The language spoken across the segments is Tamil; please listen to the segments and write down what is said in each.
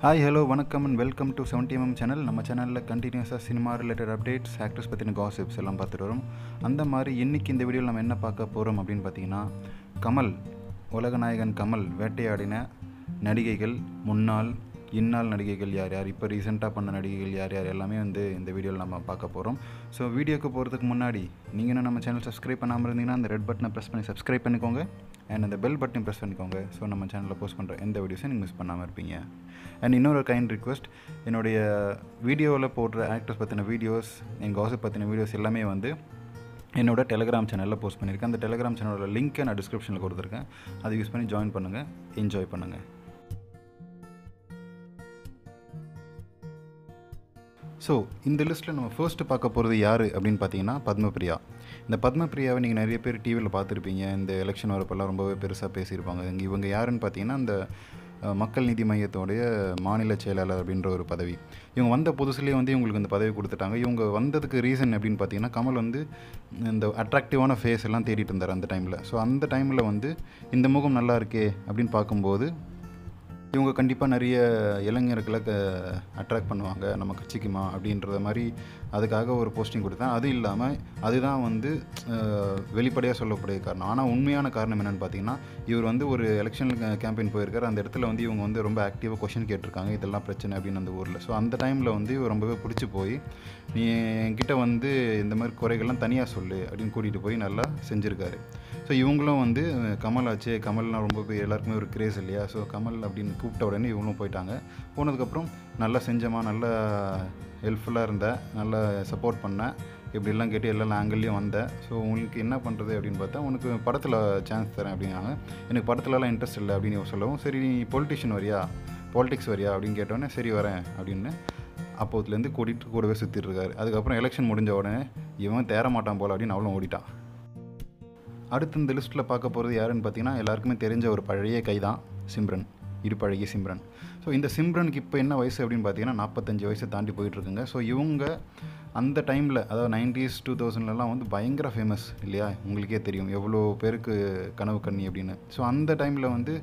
High hello Vanakkam and welcome to 70 mm channel नम्म चैनल कंटिन्यूसा सिनेमा रिलेटेड अपडेट्स एक्टर्स पत्तिन गॉसिप्स एल्लाम पात्तुट्टु वरोम अंदा मारी इन्निक्कु इंद वीडियोला नाम एन्ना पार्क्क पोरोम अप्पडिनु पार्त्तींगन्ना कमल उलगनायकन कमल वेट्टैयाडिन नडिगैगल मुन्नाल इन्नाल नडिगैगल यार यार इप्पो रीसेंटा पण्ण नडिगैगल यार यार एल्लामे वंदु इंद वीडियोला नाम पार्क्क पोरोम सो वीडियोक्कु पोरधुक्कु मुन्नाडी नीங்க என்ன நம்ம சேனல் சப்ஸ்கிரைப் பண்ணாம இருந்தீங்கன்னா அந்த ரெட் பட்டனை பிரஸ் பண்ணி சப்ஸ்கிரைப் பண்ணிக்கோங்க அண்ட் அந்த பெல் பட்டனை பிரஸ் பண்ணிக்கோங்க ஸோ நம்ம சேனலில் போஸ்ட் பண்ணுற எந்த வீடியோஸையும் நீங்கள் மிஸ் பண்ணாமல் இருப்பீங்க. அண்ட் இன்னொரு கைண்ட் ரிக்வெஸ்ட், என்னுடைய வீடியோவில் போடுற ஆக்டர்ஸ் பற்றின வீடியோஸ் என் காசிப் பற்றின வீடியோஸ் எல்லாமே வந்து என்னோட டெலிகிராம் சேனலில் போஸ்ட் பண்ணியிருக்கேன். அந்த டெலிகிராம் சேனலோட லிங்க்கை நான் டிஸ்கிரிப்ஷனில் கொடுத்துருக்கேன், அதை யூஸ் பண்ணி ஜாயின் பண்ணுங்கள், என்ஜாய் பண்ணுங்கள். ஸோ இந்த லிஸ்ட்டில் நம்ம ஃபர்ஸ்ட்டு பார்க்க போகிறது யார் அப்படின்னு பார்த்தீங்கன்னா பத்மபிரியா. இந்த பத்மபிரியாவை நீங்கள் நிறைய பேர் டிவியில் பார்த்துருப்பீங்க, இந்த எலெக்ஷன் வரப்பெல்லாம் ரொம்பவே பெருசாக பேசியிருப்பாங்க. இவங்க யாருன்னு பார்த்தீங்கன்னா அந்த மக்கள் நீதி மையத்தோடைய மாநில செயலாளர் அப்படின்ற ஒரு பதவி. இவங்க வந்த புதுசுலேயே வந்து இவங்களுக்கு இந்த பதவி கொடுத்துட்டாங்க. இவங்க வந்ததுக்கு ரீசன் அப்படின்னு பார்த்தீங்கன்னா கமல் வந்து இந்த அட்ராக்டிவான ஃபேஸ் எல்லாம் தேடிட்டு இருந்தார் அந்த டைமில். ஸோ அந்த டைமில் வந்து இந்த முகம் நல்லா இருக்கே அப்படின்னு பார்க்கும்போது இவங்க கண்டிப்பாக நிறைய இளைஞர்களை அட்ராக்ட் பண்ணுவாங்க நம்ம கட்சிக்குமா அப்படின்றத மாதிரி அதுக்காக ஒரு போஸ்டிங் கொடுத்தேன். அது இல்லாமல் அதுதான் வந்து வெளிப்படையாக சொல்லக்கூடிய காரணம். ஆனால் உண்மையான காரணம் என்னென்னு பார்த்தீங்கன்னா இவர் வந்து ஒரு எலெக்ஷன் கேம்பெயின் போயிருக்கார். அந்த இடத்துல வந்து இவங்க வந்து ரொம்ப ஆக்டிவாக கொஷின் கேட்டிருக்காங்க, இதெல்லாம் பிரச்சனை அப்படின்னு அந்த ஊரில். ஸோ அந்த டைமில் வந்து இவர் ரொம்பவே பிடிச்சி போய் நீ என்கிட்ட வந்து இந்த மாதிரி குறைகள்லாம் தனியாக சொல்லு அப்படின்னு கூட்டிகிட்டு போய் நல்லா செஞ்சுருக்காரு. ஸோ இவங்களும் வந்து கமல் ஆச்சு, கமல்னால் ரொம்ப எல்லாருக்குமே ஒரு கிரேஸ் இல்லையா, ஸோ கமல் அப்படின்னு கூப்பிட்ட உடனே இவங்களும் போயிட்டாங்க. போனதுக்கப்புறம் நல்லா செஞ்சமா, நல்லா ஹெல்ப்ஃபுல்லாக இருந்தேன், நல்லா சப்போர்ட் பண்ணேன், இப்படிலாம் கேட்டு எல்லா ஆங்கிள்லேயும் வந்தேன். ஸோ உங்களுக்கு என்ன பண்ணுறது அப்படின்னு பார்த்தா உனக்கு படத்தில் சான்ஸ் தரேன் அப்படின்னாங்க. எனக்கு படத்துலலாம் இன்ட்ரெஸ்ட் இல்லை அப்படின்னு சொல்லவும், சரி நீ பொலிட்டிஷியன் வரியா, பாலிடிக்ஸ் வரியா அப்படின்னு கேட்டோடனே சரி வரேன் அப்படின்னு அப்போதுலேருந்து கூட்டிகிட்டு கூடவே சுற்றிட்டு இருக்காரு. அதுக்கப்புறம் எலெக்ஷன் முடிஞ்ச உடனே இவன் தேர மாட்டான் போல் அப்படின்னு அவளும் ஓடிட்டான். அடுத்து இந்த லிஸ்ட்டில் பார்க்க போகிறது யாருன்னு பார்த்தீங்கன்னா எல்லாருக்குமே தெரிஞ்ச ஒரு பழைய கை தான் சிம்ரன், இருப்பழகி சிம்ரன். ஸோ இந்த சிம்ரனுக்கு இப்போ என்ன வயசு அப்படின்னு பார்த்தீங்கன்னா 45 வயசை தாண்டி போயிட்டுருக்குங்க. ஸோ இவங்க அந்த டைமில், அதாவது 90s 2000s வந்து பயங்கர ஃபேமஸ் இல்லையா, உங்களுக்கே தெரியும் எவ்வளோ பேருக்கு கனவு கண்ணி அப்படின்னு. ஸோ அந்த டைமில் வந்து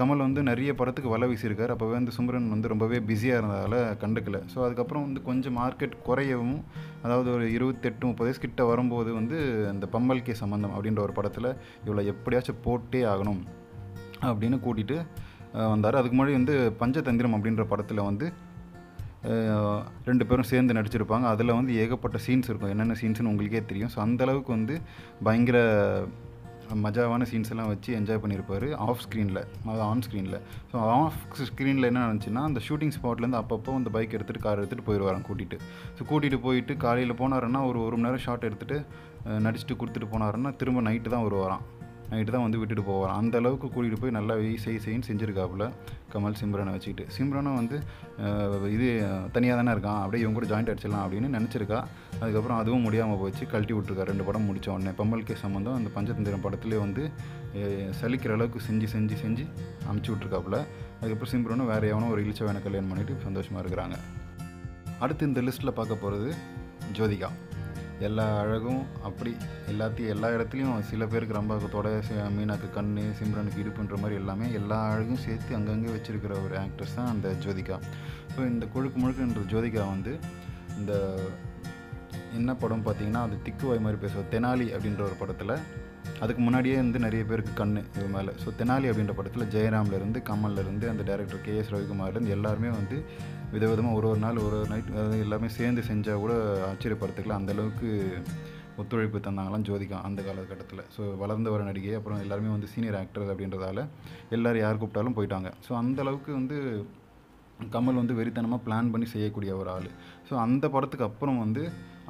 கமல் வந்து நிறைய படத்துக்கு வலை வீசியிருக்கார். அப்போவே வந்து சிம்ரன் வந்து ரொம்பவே பிஸியாக இருந்ததால் கண்டுக்கலை. ஸோ அதுக்கப்புறம் வந்து கொஞ்சம் மார்க்கெட் குறையவும், அதாவது ஒரு 28-30 வயசு கிட்ட வரும்போது வந்து அந்த பம்மல்கே சம்பந்தம் அப்படின்ற ஒரு படத்தில் இவ்வளோ எப்படியாச்சும் போட்டே ஆகணும் அப்படின்னு கூட்டிகிட்டு வந்தார். அதுக்கு முன்னாடி வந்து பஞ்சதந்திரம் அப்படின்ற படத்தில் வந்து 2 பேரும் சேர்ந்து நடிச்சிருப்பாங்க. அதில் வந்து ஏகப்பட்ட சீன்ஸ் இருக்கும், என்னென்ன சீன்ஸ்னு உங்களுக்கே தெரியும். ஸோ அந்தளவுக்கு வந்து பயங்கர மஜாவான சீன்ஸ் எல்லாம் வச்சு என்ஜாய் பண்ணியிருப்பார் ஆஃப் ஸ்க்ரீனில், அதாவது ஆன் ஸ்க்ரீனில். ஸோ ஆஃப் ஸ்க்ரீனில் என்ன நடந்துச்சுன்னா அந்த ஷூட்டிங் ஸ்பாட்லேருந்து அப்பப்போ அந்த பைக் எடுத்துகிட்டு கார் எடுத்துகிட்டு போயிடுவாராம் கூட்டிகிட்டு. ஸோ கூட்டிகிட்டு போயிட்டு காலையில் போனாருன்னா ஒரு மணி நேரம் ஷார்ட் எடுத்துகிட்டு நடிச்சுட்டு கொடுத்துட்டு போனாருன்னா திரும்ப நைட்டு தான் வருவாராம், நைட்டு தான் வந்து விட்டுட்டு போவாராம். அந்தளவுக்கு கூட்டிகிட்டு போய் நல்லா செய்யின்னு செஞ்சுருக்காப்புல கமல் சிம்ரனை வச்சுக்கிட்டு. சிம்ரனும் வந்து இது தனியாக தானே இருக்கான், அப்படியே இவங்க கூட ஜாயிண்ட் அடிச்சிடலாம் அப்படின்னு நினச்சிருக்கா. அதுக்கப்புறம் அதுவும் முடியாமல் போச்சு, கழட்டி விட்டுருக்காரு. 2 படம் முடித்த உடனே பம்மல்கே சம்பந்தம் அந்த பஞ்சதந்திரம் படத்துலேயே வந்து சலிக்கிற அளவுக்கு செஞ்சு செஞ்சு செஞ்சு அமுச்சு விட்ருக்காப்புல. அதுக்கப்புறம் சிம்ரனும் வேறு எவனோ ஒரு இழிச்சவனை கல்யாணம் பண்ணிவிட்டு சந்தோஷமாக இருக்கிறாங்க. அடுத்து இந்த லிஸ்ட்டில் பார்க்க போகிறது ஜோதிகா. எல்லா அழகும் அப்படி எல்லாத்தையும் எல்லா இடத்துலையும், சில பேருக்கு ரம்பாக்கத்தோட, மீனாக்கு கண், சிம்ரனுக்கு இடுப்புன்ற மாதிரி எல்லாமே எல்லா அழகும் சேர்த்து அங்கங்கே வச்சுருக்கிற ஒரு ஆக்ட்ரஸ் தான் அந்த ஜோதிகா. ஸோ இந்த கொழுக்கு முழுக்குன்ற ஜோதிகா வந்து இந்த என்ன படம் பார்த்தீங்கன்னா அது திக்குவாய் மாதிரி பேசுவோம், தெனாலி அப்படின்ற ஒரு படத்தில், அதுக்கு முன்னாடியே வந்து நிறைய பேருக்கு கண் இது மேலே. ஸோ தெனாலி அப்படின்ற படத்தில் ஜெயராம்லேருந்து கமல்லேருந்து அந்த டைரக்டர் KS ரவிக்குமார்லேருந்து எல்லாருமே வந்து விதவிதமாக ஒரு ஒரு நாள் ஒரு ஒரு நைட் எல்லாமே சேர்ந்து செஞ்சால் கூட ஆச்சரியப்படுத்துக்கலாம், அந்தளவுக்கு ஒத்துழைப்பு தந்தாங்களாம் ஜோதிகா அந்த காலகட்டத்தில். ஸோ வளர்ந்து வர நடிகை, அப்புறம் எல்லாருமே வந்து சீனியர் ஆக்டர் அப்படின்றதால எல்லோரும் யார் கூப்பிட்டாலும் போயிட்டாங்க. ஸோ அந்தளவுக்கு வந்து கமல் வந்து வெறித்தனமாக பிளான் பண்ணி செய்யக்கூடிய ஒரு ஆள். ஸோ அந்த படத்துக்கு அப்புறம் வந்து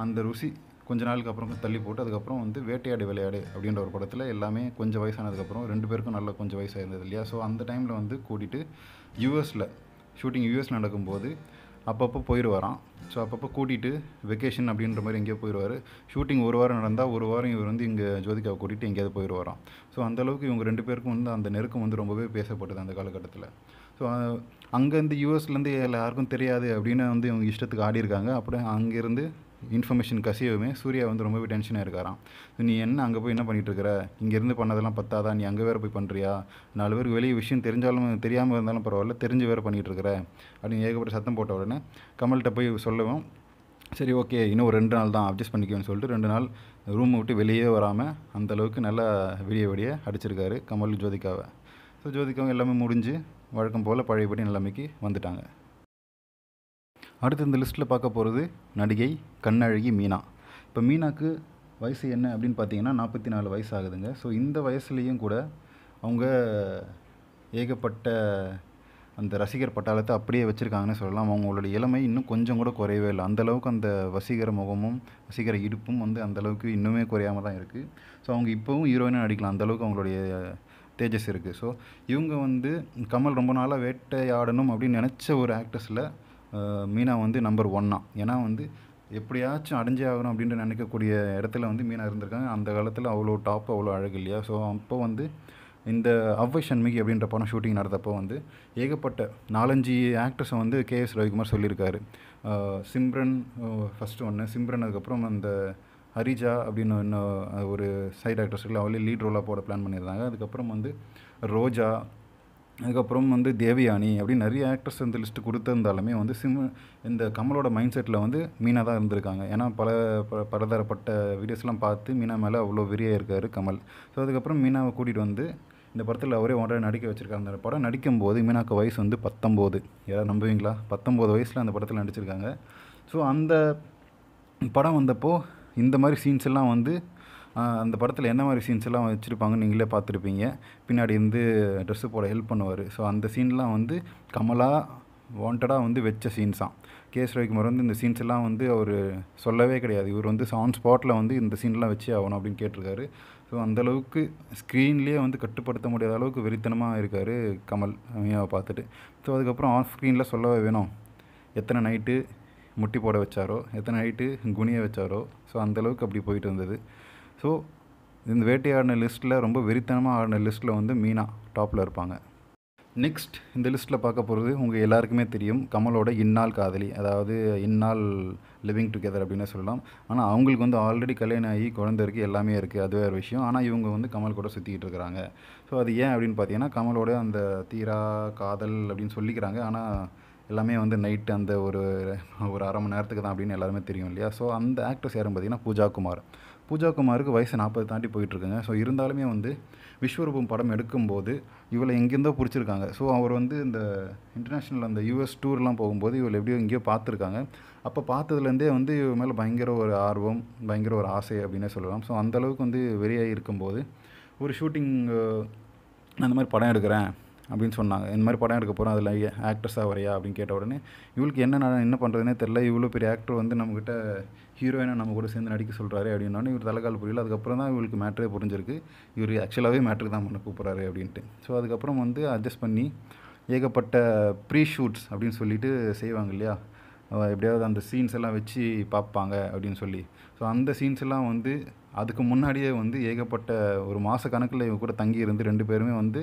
அந்த ருசி கொஞ்ச நாளுக்கு அப்புறம் தள்ளி போட்டு அதுக்கப்புறம் வந்து வேட்டையாடு விளையாடு அப்படின்ற ஒரு படத்தில் எல்லாமே கொஞ்சம் வயசானதுக்கப்புறம் 2 பேருக்கும் நல்லா கொஞ்சம் வயசாக இருந்தது இல்லையா. ஸோ அந்த டைமில் வந்து கூட்டிகிட்டு யூஎஸில் ஷூட்டிங் யூஎஸ் நடக்கும்போது அப்பப்போ போயிடுவாராம். ஸோ அப்பப்போ கூட்டிகிட்டு வெக்கேஷன் அப்படின்ற மாதிரி எங்கேயோ போயிடுவார். ஷூட்டிங் ஒரு வாரம் நடந்தால் ஒரு வாரம் இவர் வந்து இங்கே ஜோதிகாவை கூட்டிகிட்டு எங்கேயாவது போயிடுவாராம். ஸோ அந்தளவுக்கு இவங்க 2 பேருக்கும் வந்து அந்த நெருக்கம் வந்து ரொம்பவே பேசப்பட்டது அந்த காலகட்டத்தில். ஸோ அங்கேருந்து யூஎஸ்லேருந்து எல்லாருக்கும் தெரியாது அப்படின்னு வந்து இவங்க இஷ்டத்துக்கு ஆடி இருக்காங்க. அப்புறம் அங்கேருந்து இன்ஃபர்மேஷன் கசியவுமே சூர்யா வந்து ரொம்பவே டென்ஷனாக இருக்காராம். நீ என்ன அங்கே போய் என்ன பண்ணிகிட்ருக்கிற, இங்கேருந்து பண்ணதெல்லாம் பத்தாதா, நீ அங்கே வேறு போய் பண்ணுறியா, 4 பேர் வெளியே விஷயம் தெரிஞ்சாலும் தெரியாமல் இருந்தாலும் பரவாயில்ல, தெரிஞ்சு வேறு பண்ணிகிட்ருக்கிற அப்படின்னு ஏகப்பட்ட சத்தம் போட்ட உடனே கமல்கிட்ட போய் சொல்லவும் சரி ஓகே இன்னும் 2 நாள் தான் அட்ஜஸ்ட் பண்ணிக்கோன்னு சொல்லிட்டு 2 நாள் ரூம் விட்டு வெளியே வராமல் அந்தளவுக்கு நல்லா வெளியே வெளியே அடிச்சிருக்காரு கமல் ஜோதிகாவை. ஸோ ஜோதிகாவும் எல்லாமே முடிஞ்சு வழக்கம் போல் பழையபடி நிலைமைக்கு வந்துட்டாங்க. அடுத்து இந்த லிஸ்ட்டில் பார்க்க போகிறது நடிகை கண்ணழகி மீனா. இப்போ மீனாக்கு வயசு என்ன அப்படின்னு பார்த்தீங்கன்னா 44 வயசு ஆகுதுங்க. ஸோ இந்த வயசுலேயும் கூட அவங்க ஏகப்பட்ட அந்த ரசிகர் பட்டாளத்தை அப்படியே வச்சுருக்காங்கன்னு சொல்லலாம். அவங்களோட இளமை இன்னும் கொஞ்சம் கூட குறையவே இல்லை, அந்தளவுக்கு அந்த வசீகர முகமும் வசீகர இடுப்பும் வந்து அந்தளவுக்கு இன்னுமே குறையாமல் தான் இருக்குது. ஸோ அவங்க இப்போவும் ஹீரோயினாக நடிக்கலாம், அந்தளவுக்கு அவங்களுடைய தேஜஸ் இருக்குது. ஸோ இவங்க வந்து கமல் ரொம்ப நாளாக வேட்டையாடணும் அப்படின்னு நினச்ச ஒரு ஆக்ட்ரஸில் மீனா வந்து நம்பர் 1 தான். ஏன்னா வந்து எப்படியாச்சும் அடைஞ்சே ஆகணும் அப்படின்ட்டு நினைக்கக்கூடிய இடத்துல வந்து மீனா இருந்திருக்காங்க. அந்த காலத்தில் அவ்வளோ டாப் அவ்வளோ அழகு இல்லையா. ஸோ அப்போ வந்து இந்த அவ்வை சண்மிகி அப்படின்ற படம் ஷூட்டிங் நடந்தப்போ வந்து ஏகப்பட்ட 4-5 ஆக்ட்ரஸை வந்து கேஎஸ் ரவிக்குமார் சொல்லியிருக்காரு. சிம்ரன் ஃபஸ்ட்டு ஒன்று, சிம்ரன், அதுக்கப்புறம் அந்த ஹரிஜா அப்படின்னு இன்னும் ஒரு சைட் ஆக்ட்ரஸ்களை அவளே லீட் ரோலாக போட பிளான் பண்ணியிருந்தாங்க. அதுக்கப்புறம் வந்து ரோஜா, அதுக்கப்புறம் வந்து தேவியானி அப்படின்னு நிறைய ஆக்ட்ரஸ் இந்த லிஸ்ட்டு கொடுத்துருந்தாலுமே வந்து இந்த கமலோட மைண்ட் செட்டில் வந்து மீனா தான் இருந்திருக்காங்க. ஏன்னா பலதரப்பட்ட வீடியோஸ்லாம் பார்த்து மீனா மேலே அவ்வளோ வெறியாக இருக்கார் கமல். ஸோ அதுக்கப்புறம் மீனாவை கூட்டிகிட்டு வந்து இந்த படத்தில் அவரே ஒன்றாக நடிக்க வச்சுருக்காரு. அந்த படம் நடிக்கும்போது மீனாக்கு வயசு வந்து 19. யாராவது நம்புவீங்களா? 19 வயசில் அந்த படத்தில் நடிச்சிருக்காங்க. ஸோ அந்த படம் வந்தப்போ இந்த மாதிரி சீன்ஸ் எல்லாம் வந்து அந்த படத்தில் என்ன மாதிரி சீன்ஸ் எல்லாம் வச்சுருப்பாங்க நீங்களே பார்த்துருப்பீங்க. பின்னாடி இருந்து ட்ரெஸ்ஸு போட ஹெல்ப் பண்ணுவார். ஸோ அந்த சீன்லாம் வந்து கமலா வாண்டடாக வந்து வச்ச சீன்ஸ் தான். கேஎஸ் ரவிக்குமார் வந்து இந்த சீன்ஸ் எல்லாம் வந்து அவர் சொல்லவே கிடையாது. இவர் வந்து ஆன் ஸ்பாட்டில் வந்து இந்த சீன்லாம் வச்சே ஆகணும் அப்படின்னு கேட்டிருக்காரு. ஸோ அந்தளவுக்கு ஸ்க்ரீன்லேயே வந்து கட்டுப்படுத்த முடியாத அளவுக்கு வெறித்தனமாக இருக்கார் கமல் மீனாவை பார்த்துட்டு. ஸோ அதுக்கப்புறம் ஆஃப் ஸ்க்ரீனில் சொல்லவே வேணும் எத்தனை நைட்டு முட்டி போட வச்சாரோ, எத்தனை நைட்டு குனிய வச்சாரோ. ஸோ அந்தளவுக்கு அப்படி போயிட்டு இருந்தது. ஸோ இந்த வேட்டையாடின லிஸ்ட்டில் ரொம்ப வெறித்தனமாக ஆடின லிஸ்ட்டில் வந்து மீனா டாப்பில் இருப்பாங்க. நெக்ஸ்ட் இந்த லிஸ்ட்டில் பார்க்க போகிறது உங்கள் எல்லாருக்குமே தெரியும் கமலோட இந்நாள் காதலி, அதாவது இந்நாள் லிவிங் டுகெதர் அப்படின்னு சொல்லலாம். ஆனால் அவங்களுக்கு வந்து ஆல்ரெடி கல்யாணம் ஆகி குழந்தை இருக்குது, எல்லாமே இருக்குது, அது வேறு விஷயம். ஆனால் இவங்க வந்து கமல் கூட சுற்றிக்கிட்டு இருக்கிறாங்க. ஸோ அது ஏன் அப்படின்னு பார்த்தீங்கன்னா கமலோட அந்த தீரா காதல் அப்படின்னு சொல்லிக்கிறாங்க. ஆனால் எல்லாமே வந்து நைட்டு அந்த ஒரு 1/2 மணி நேரத்துக்கு தான் அப்படின்னு எல்லாருமே தெரியும் இல்லையா. ஸோ அந்த ஆக்ட்ரஸ் யாரும் பார்த்தீங்கன்னா பூஜா குமார். பூஜா குமாருக்கு வயசு 40 தாண்டி போயிட்டுருக்குங்க. ஸோ இருந்தாலுமே வந்து விஸ்வரூபம் படம் எடுக்கும்போது இவளை எங்கேருந்தோ பிடிச்சிருக்காங்க. ஸோ அவர் வந்து இந்த இன்டர்நேஷ்னல் அந்த US டூர்லாம் போகும்போது இவளை எப்படியோ எங்கேயோ பார்த்துருக்காங்க. அப்போ பார்த்ததுலேருந்தே வந்து இவ மேலே பயங்கர ஒரு ஆர்வம், பயங்கர ஒரு ஆசை அப்படின்னே சொல்லலாம். ஸோ அந்தளவுக்கு வந்து வெறியாக இருக்கும்போது ஒரு ஷூட்டிங் அந்த மாதிரி படம் எடுக்கிறேன் அப்படின்னு சொன்னாங்க. இந்த மாதிரி படம் எடுக்க போகிறோம், அதில் ஆக்ட்ரஸாக வரையா அப்படின்னு கேட்ட உடனே இவளுக்கு என்ன பண்ணுறதுனே தெரில. இவ்வளோ பெரிய ஆக்டர் வந்து நம்மக்கிட்ட ஹீரோயினாக நம்ம கூட சேர்ந்து நடிக்க சொல்கிறாரு அப்படின்னோடனே இவர் தலைக்கால் புரியல. அதுக்கப்புறம் தான் இவளுக்கு மேட்ரே புரிஞ்சிருக்கு, இவர் ஆக்சுவலாகவே மேட்ருக்கு தான் பண்ண கூப்பிட்றாரு அப்படின்ட்டு. ஸோ அதுக்கப்புறம் வந்து அட்ஜஸ்ட் பண்ணி ஏகப்பட்ட ப்ரீ ஷூட்ஸ் அப்படின்னு சொல்லிட்டு செய்வாங்க இல்லையா, எப்படியாவது அந்த சீன்ஸ் எல்லாம் வச்சு பார்ப்பாங்க அப்படின்னு சொல்லி. ஸோ அந்த சீன்ஸ் எல்லாம் வந்து அதுக்கு முன்னாடியே வந்து ஏகப்பட்ட ஒரு மாத கணக்கில் இவங்க கூட தங்கி இருந்து 2 பேருமே வந்து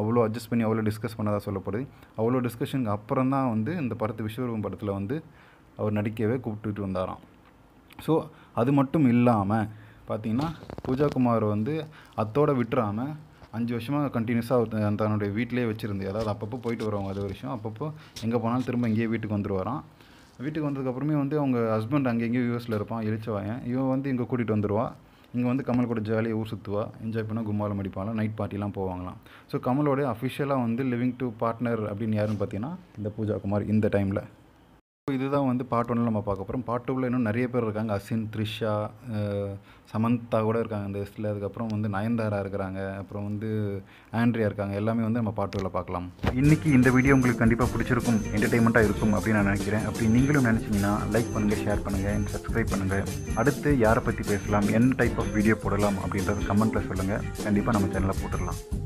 அவ்வளோ அட்ஜஸ்ட் பண்ணி அவ்வளோ டிஸ்கஸ் பண்ணதாக சொல்லப்படுது. அவ்வளோ டிஸ்கஷனுக்கு அப்புறம் தான் வந்து இந்த படத்து விஸ்வரூபம் படத்தில் வந்து அவர் நடிக்கவே கூப்பிட்டுட்டு வந்தாராம். ஸோ அது மட்டும் இல்லாமல் பார்த்திங்கன்னா பூஜா குமார் வந்து அத்தோடு விட்டுறாமல் 5 வருஷமாக கண்டினியூஸாக அவர் தன்னுடைய வீட்டிலேயே வச்சுருந்து, அதாவது அப்பப்போ போயிட்டு வருவாங்க. அது வருஷம் அப்பப்போ எங்கே போனாலும் திரும்ப இங்கேயே வீட்டுக்கு வந்துடுவாராம். வீட்டுக்கு வந்ததுக்கப்புறமே வந்து அவங்க ஹஸ்பண்ட் அங்கேயும் யூஎஸில் இருப்பான், இழிச்சவாயன். இவன் வந்து இங்கே கூட்டிகிட்டு வந்துடுவான். இங்கே வந்து கமல் கூட ஜாலியாக ஊர் சுற்றுவா, என்ஜாய் பண்ணால் கும்மாலம் அடிப்பாங்களாம், நைட் பார்ட்டிலாம் போவாங்களாம். ஸோ கமலோட அஃபிஷியலாக வந்து லிவிங் டு பார்ட்னர் அப்படின்னு யாருன்னு பார்த்தீங்கன்னா இந்த பூஜா குமார் இந்த டைமில். ஸோ இதுதான் வந்து பார்ட் 1 நம்ம பார்க்க போகிறோம். பார்ட் 2வில் இன்னும் நிறைய பேர் இருக்காங்க. அசின், த்ரிஷா, சமந்தா கூட இருக்காங்க இந்த லிஸ்ட்டில். அதுக்கப்புறம் வந்து நயன்தாரா இருக்கிறாங்க, அப்புறம் வந்து ஆண்ட்ரியா இருக்காங்க. எல்லாமே வந்து நம்ம பார்ட் 2வில் பார்க்கலாம். இன்றைக்கி இந்த வீடியோ உங்களுக்கு கண்டிப்பாக பிடிச்சிருக்கும், என்டர்டெயின்மெண்ட்டாக இருக்கும் அப்படின்னு நான் நினைக்கிறேன். அப்படி நீங்களும் நினச்சிங்கன்னா லைக் பண்ணுங்கள், ஷேர் பண்ணுங்கள், சப்ஸ்கிரைப் பண்ணுங்கள். அடுத்து யாரை பற்றி பேசலாம், என்ன டைப் ஆஃப் வீடியோ போடலாம் அப்படின்றத கமெண்ட்டில் சொல்லுங்கள். கண்டிப்பாக நம்ம சேனலில் போட்டுடலாம்.